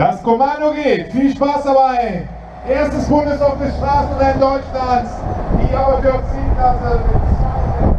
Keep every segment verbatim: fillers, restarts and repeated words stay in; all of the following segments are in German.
Das Kommando geht, viel Spaß dabei! Erstes Bundeshof des Straßenrennen Deutschlands, die Amateur-Zielklasse mit zwei Minuten.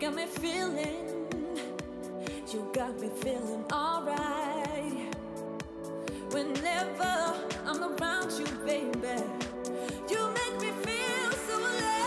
Got me feeling, you got me feeling alright. Whenever I'm around you, baby, you make me feel so alive.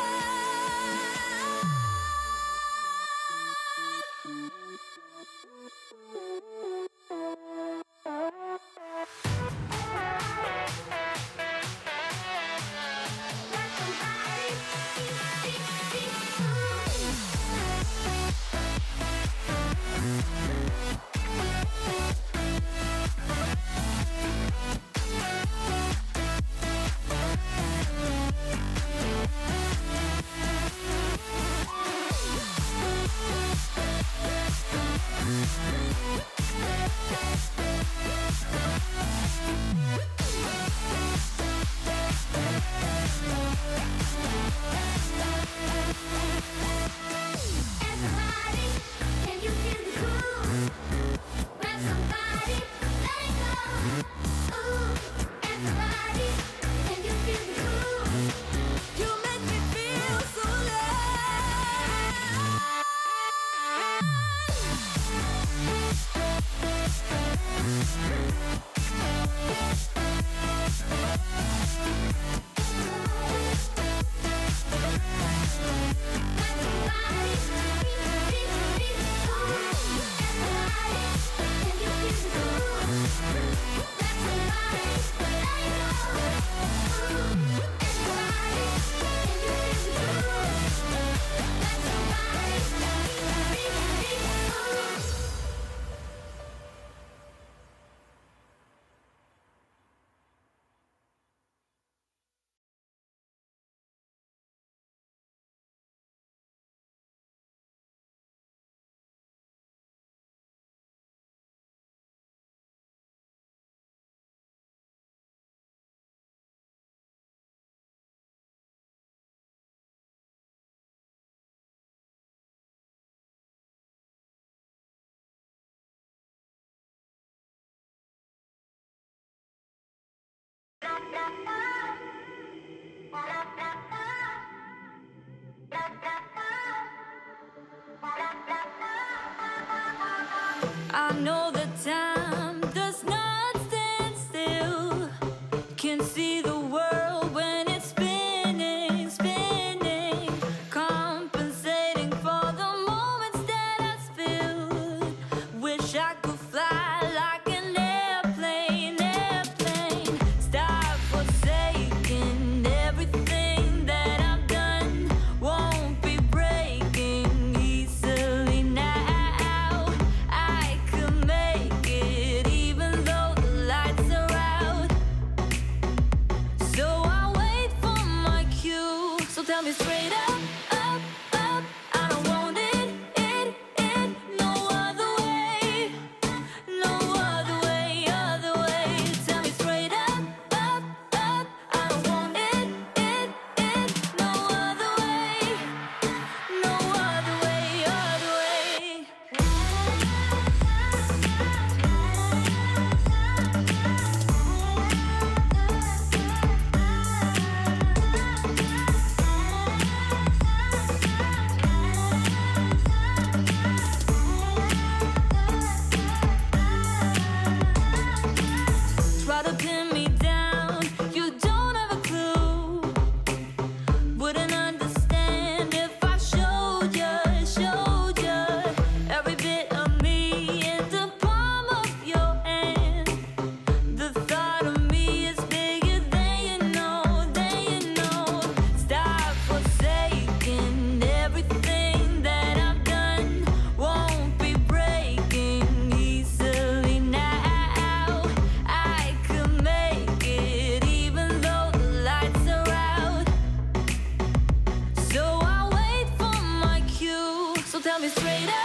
tell me straight up.